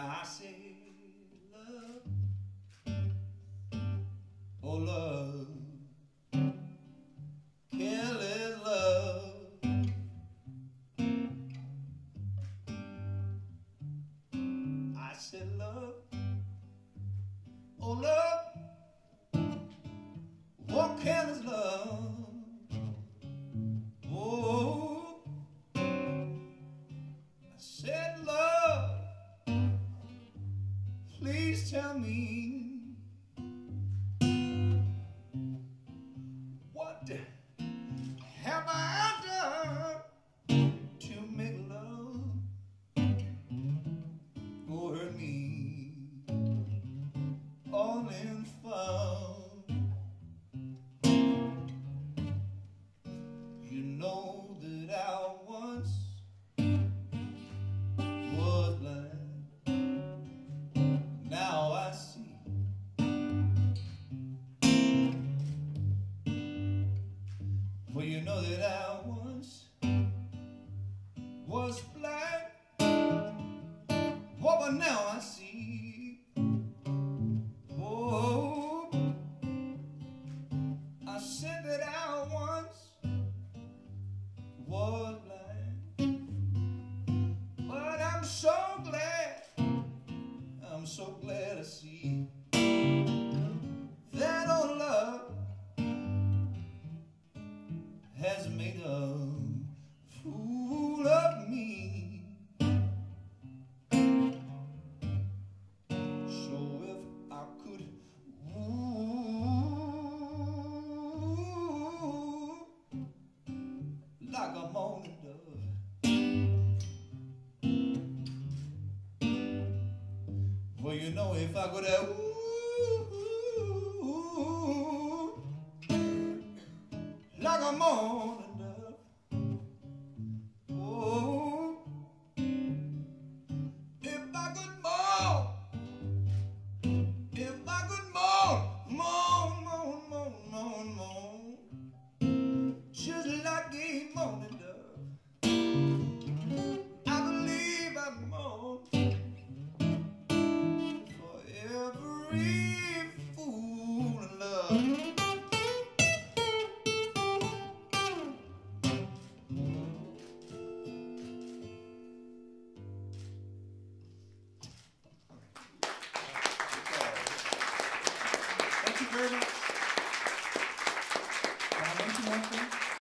I say, love, oh love, can't let love I said love, oh love, what careless love, oh, I said love. Please tell me what have I done to make love or hurt me all in fun? You know that I once was blind. Now I see well, you know that I once was blind, but now I see. Oh, I said that I once was blind, but I'm so glad, I'm so glad I see that old love has made a fool of me. So if I could woo like a morning dove, well, you know, if I could have ooh, ooh, ooh, ooh, like a moon.